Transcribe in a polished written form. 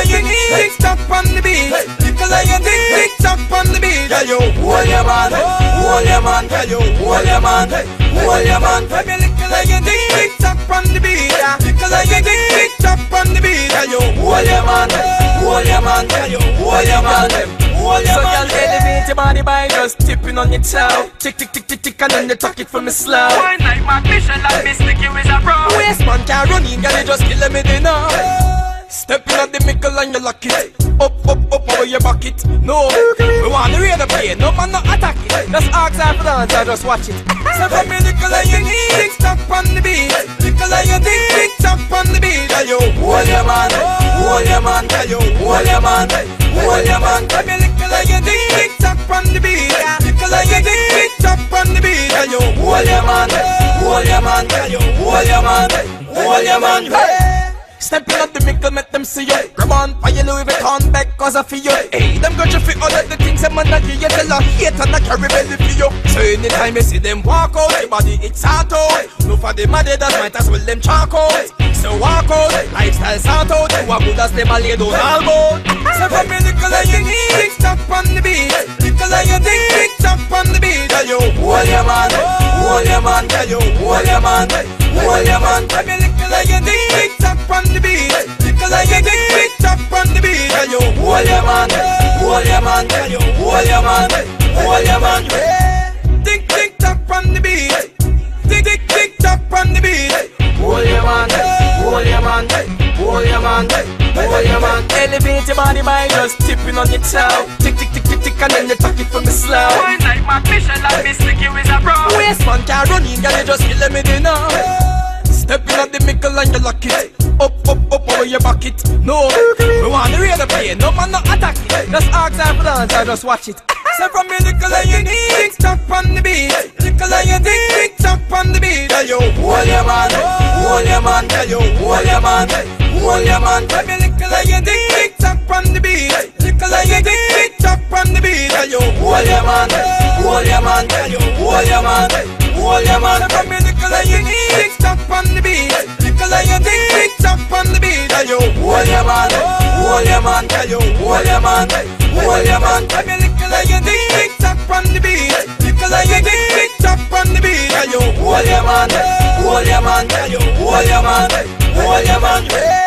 Tick tock on the beat, tick tock on the beat. Tell you, hold your man, hold your man. Tell you, hold your man, hold your man. Tell me, tick tock on the beat, tick tock on the beat. Tell you, hold your man, hold your man. Tell you, hold your man. So y'all elevate your body by just tipping on your toe. Tick tick tick tick tick and then you tuck it for me slow. Why like my mission like me sticky with a bro? Waste man can't run in, girl you just killing me they know. Stepping on the mickle and you lock it. Up up up over your bucket. No, we want to read the play, no man not attack it. Just ask her for the answer, I just watch it. So for me nickel and you need tick tock on the beat. Nickel and you need tick tock on the beat. Tell you, hold your man, hold your man. Tell you, hold your man, hold your man. Tell me you tick tock on the beat, you tick tock on the beat. Tell you, hold your man, hold your man. Tell you, hold your man, hold your man. Stepping up the mickle, make them see you. Grab on, fire Louis Vuitton back, cause I feel you. Hey, them got you fit all of the things that man that you get. Tell a hate and I carry belly for you. So anytime you see them walk out, your body it's hot out. No for them a dead, that might as well them chalk out. So walk out, lifestyle's out out. You a good as them a lay down all boat. So for me nickel and you need tick tock on the beat. Nickel and you need tick tock on the beat. Tell you, hold your man, hold your man. Tell you, hold your man, hold your man. For me nickel and you need tick tock on the beat. Nickel and you need tick tock on the beat. Tell you, hold your man, hold your man. Tell you, hold your man, hold your man. Tick tick tock on the beat. Tick tick tick tock on the beat. Hold your man. Hold your man, hold your man, hold your man. Elevate your body by just tipping on your toe. Tick tick tick tick tick and then you tuck it for me slow. Why like my mission like me sticky with a bro? Waste man can't run in, girl you just killing me they know. Stepping on the mickle and you lock it. Up up up over your bucket. No, we want to read the play, no man not attack it. Just ask her for the answer, just watch it. So from me nickel and you need tick tock on the beat. Nickel and you need tick tock on the beat. Tell you, hold your man, hold your man. Tell you, hold your man, hold your man. Tell me nickel and you need tick tock on the beat. Nickel and you need tick tock on the beat. Tell you, hold your man, hold your man. Tell you, hold your man, hold your man. From me nickel and you need tick tock on the beat. Nickel and you need tick tock on the beat. Tell you, hold your man, hold your man. Tell you, hold your man, hold your man. You dig tick tock on the beat. Because I dig tick tock on the beat. Tell you, hold your man, hold your man. Tell you, hold your man, hold your man.